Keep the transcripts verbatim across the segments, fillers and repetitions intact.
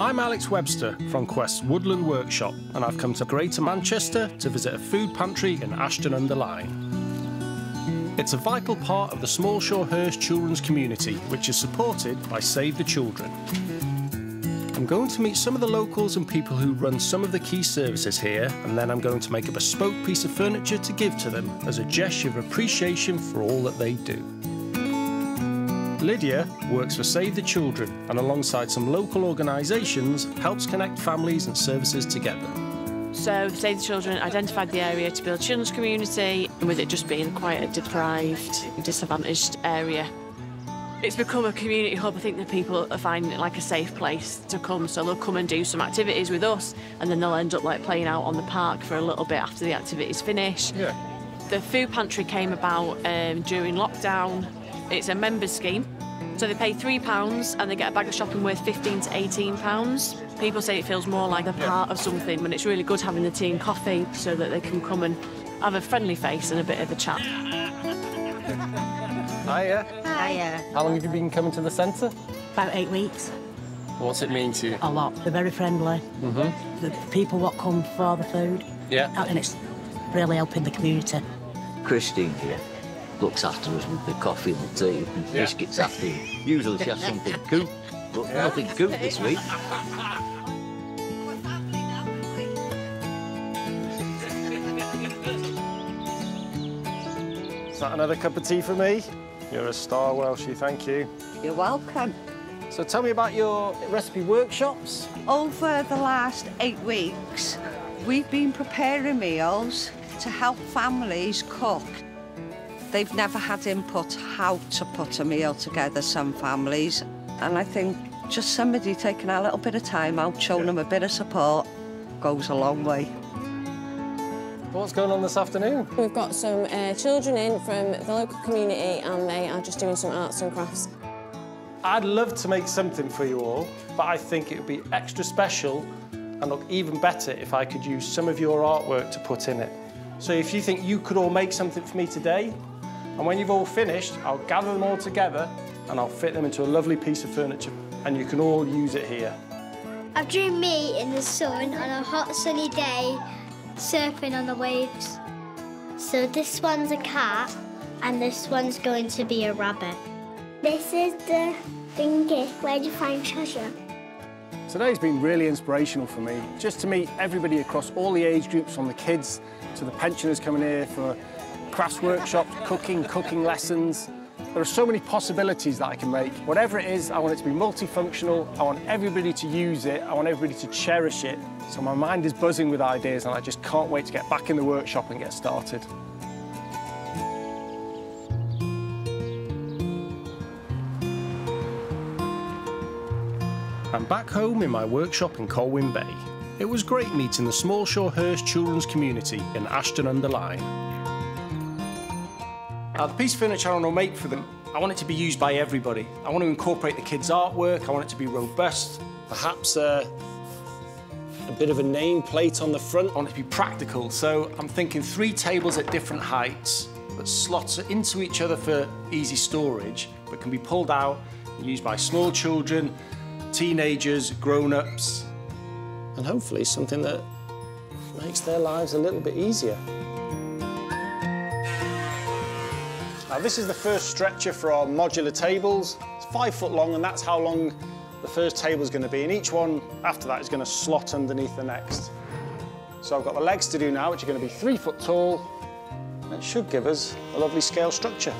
I'm Alex Webster from Quest's Woodland Workshop, and I've come to Greater Manchester to visit a food pantry in Ashton-under-Lyne. It's a vital part of the Smallshaw-Hurst children's community, which is supported by Save the Children. I'm going to meet some of the locals and people who run some of the key services here, and then I'm going to make a bespoke piece of furniture to give to them as a gesture of appreciation for all that they do. Lydia works for Save the Children and, alongside some local organisations, helps connect families and services together. So Save the Children identified the area to build children's community, with it just being quite a deprived, disadvantaged area. It's become a community hub. I think the people are finding it like a safe place to come, so they'll come and do some activities with us, and then they'll end up like playing out on the park for a little bit after the activities finish. Yeah. The food pantry came about um, during lockdown. It's a members scheme, so they pay three pounds and they get a bag of shopping worth fifteen to eighteen pounds. People say it feels more like a part of something, when it's really good having the tea and coffee so that they can come and have a friendly face and a bit of a chat. Hiya. Hiya. How long have you been coming to the centre? About eight weeks. What's it mean to you? A lot. They're very friendly. Mm-hmm. The people what come for the food. Yeah. And it's really helping the community. Christine here looks after us with the coffee and the tea and yeah. biscuits after you. Usually she has something cool, but yeah. nothing cool this week. Is that another cup of tea for me? You're a star, Welshie, thank you. You're welcome. So tell me about your recipe workshops. Over the last eight weeks, we've been preparing meals to help families cook. They've never had input how to put a meal together, some families, and I think just somebody taking a little bit of time out, showing them a bit of support, goes a long way. What's going on this afternoon? We've got some uh, children in from the local community, and they are just doing some arts and crafts. I'd love to make something for you all, but I think it would be extra special and look even better if I could use some of your artwork to put in it. So if you think you could all make something for me today, and when you've all finished, I'll gather them all together and I'll fit them into a lovely piece of furniture, and you can all use it here. I drew me in the sun on a hot sunny day, surfing on the waves. So this one's a cat and this one's going to be a rabbit. This is the thingy, where do you find treasure? Today's been really inspirational for me, just to meet everybody across all the age groups, from the kids to the pensioners coming here for crafts workshops, cooking, cooking lessons. There are so many possibilities that I can make. Whatever it is, I want it to be multifunctional, I want everybody to use it, I want everybody to cherish it. So my mind is buzzing with ideas and I just can't wait to get back in the workshop and get started. I'm back home in my workshop in Colwyn Bay. It was great meeting the Smallshaw-Hurst children's community in Ashton-under-Lyne. Now, the piece of furniture I want to make for them, I want it to be used by everybody. I want to incorporate the kids' artwork, I want it to be robust, perhaps uh, a bit of a name plate on the front. I want it to be practical, so I'm thinking three tables at different heights that slots into each other for easy storage, but can be pulled out and used by small children, teenagers, grown-ups, and hopefully something that makes their lives a little bit easier. Now, this is the first stretcher for our modular tables. It's five foot long, and that's how long the first table is going to be, and each one after that is going to slot underneath the next. So I've got the legs to do now, which are going to be three foot tall, and it should give us a lovely scale structure.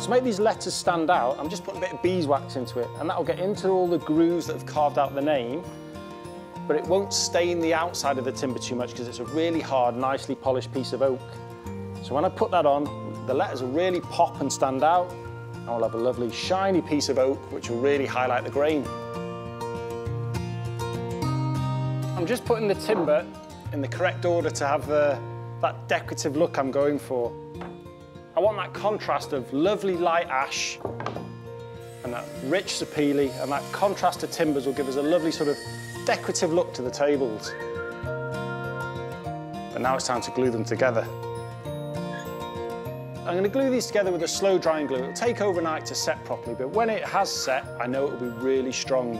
To make these letters stand out, I'm just putting a bit of beeswax into it, and that'll get into all the grooves that have carved out the name, but it won't stain the outside of the timber too much because it's a really hard, nicely polished piece of oak. So when I put that on, the letters will really pop and stand out, and I'll have a lovely shiny piece of oak which will really highlight the grain. I'm just putting the timber in the correct order to have the, that decorative look I'm going for. I want that contrast of lovely light ash and that rich sapele, and that contrast to timbers will give us a lovely sort of decorative look to the tables. But now it's time to glue them together. I'm going to glue these together with a slow drying glue. It'll take overnight to set properly, but when it has set, I know it'll be really strong.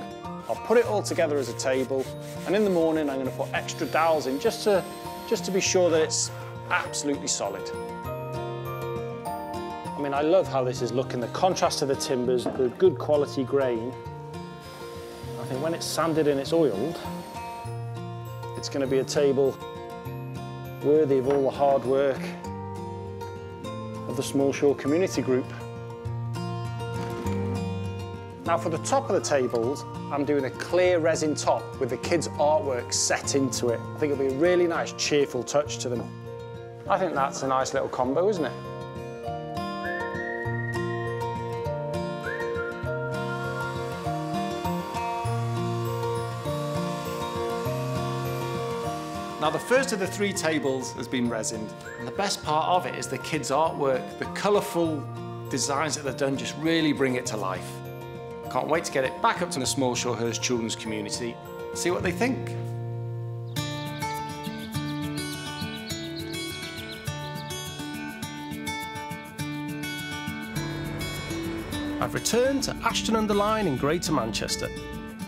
I'll put it all together as a table, and in the morning I'm going to put extra dowels in just to, just to be sure that it's absolutely solid. I mean, I love how this is looking, the contrast to the timbers, the good quality grain. I think when it's sanded and it's oiled, it's going to be a table worthy of all the hard work of the Smallshaw community group. Now for the top of the tables, I'm doing a clear resin top with the kids' artwork set into it. I think it'll be a really nice, cheerful touch to them. I think that's a nice little combo, isn't it? Now, the first of the three tables has been resined, and the best part of it is the kids' artwork. The colourful designs that they've done just really bring it to life. I can't wait to get it back up to the Smallshaw-Hurst children's community, see what they think. I've returned to Ashton-under-Lyne in Greater Manchester.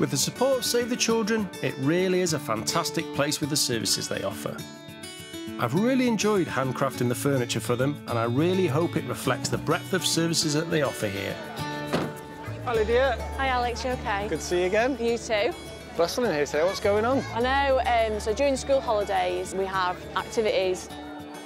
With the support of Save the Children, it really is a fantastic place with the services they offer. I've really enjoyed handcrafting the furniture for them, and I really hope it reflects the breadth of services that they offer here. Hi, Lydia. Hi, Alex. You OK? Good to see you again. You too. Bustling here today. What's going on? I know. Um, so during the school holidays, we have activities.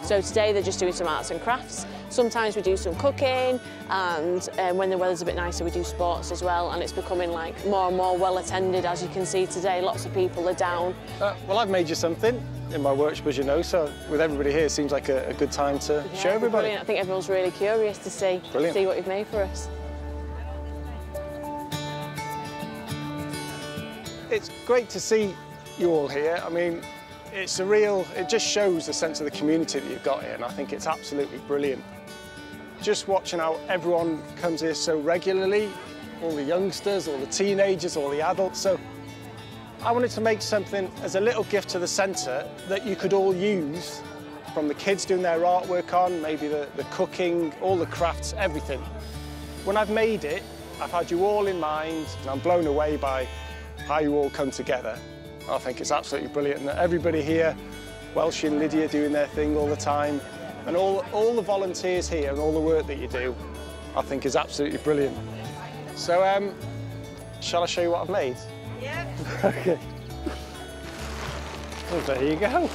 So today they're just doing some arts and crafts. Sometimes we do some cooking, and um, when the weather's a bit nicer we do sports as well, and it's becoming like more and more well attended, as you can see today. Lots of people are down. Uh, well, I've made you something in my workshop, as you know, so with everybody here it seems like a, a good time to yeah, show everybody. Brilliant. I think everyone's really curious to see, see what you've made for us. It's great to see you all here. I mean, it's a real, it just shows the sense of the community that you've got here, and I think it's absolutely brilliant. Just watching how everyone comes here so regularly, all the youngsters, all the teenagers, all the adults. So I wanted to make something as a little gift to the centre that you could all use, from the kids doing their artwork on, maybe the, the cooking, all the crafts, everything. When I've made it, I've had you all in mind, and I'm blown away by how you all come together. I think it's absolutely brilliant, and everybody here, Welsh and Lydia doing their thing all the time, and all, all the volunteers here and all the work that you do, I think is absolutely brilliant. So, um, shall I show you what I've made? Yeah. OK. Well, there you go.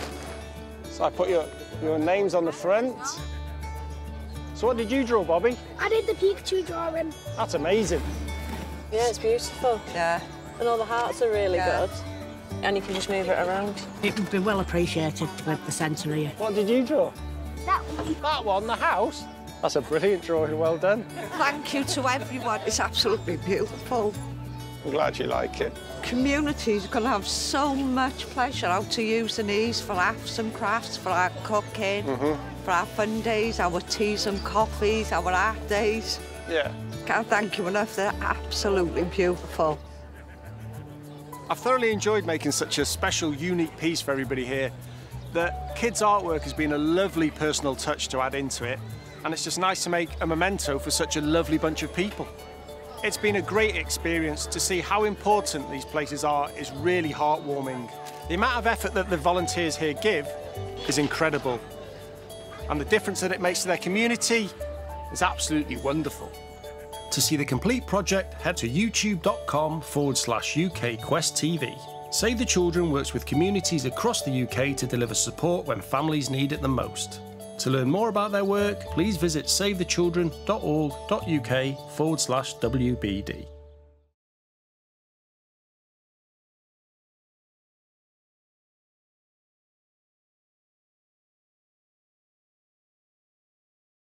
So I put your, your names on the front. So what did you draw, Bobby? I did the Pikachu drawing. That's amazing. Yeah, it's beautiful. Yeah. And all the hearts are really yeah. good. And you can just move it around. It would be well appreciated with the centre here. What did you draw? That one. That one, the house? That's a brilliant drawing, well done. Thank you to everyone. It's absolutely beautiful. I'm glad you like it. Communities can have so much pleasure out to using these for arts and crafts, for our cooking, mm-hmm. for our fun days, our teas and coffees, our art days. Yeah. Can't thank you enough. They're absolutely beautiful. I've thoroughly enjoyed making such a special, unique piece for everybody here. The kids' artwork has been a lovely personal touch to add into it, and it's just nice to make a memento for such a lovely bunch of people. It's been a great experience to see how important these places are. It's really heartwarming. The amount of effort that the volunteers here give is incredible, and the difference that it makes to their community is absolutely wonderful. To see the complete project, head to youtube.com forward slash UK Quest TV. Save the Children works with communities across the U K to deliver support when families need it the most. To learn more about their work, please visit savethechildren.org.uk forward slash WBD.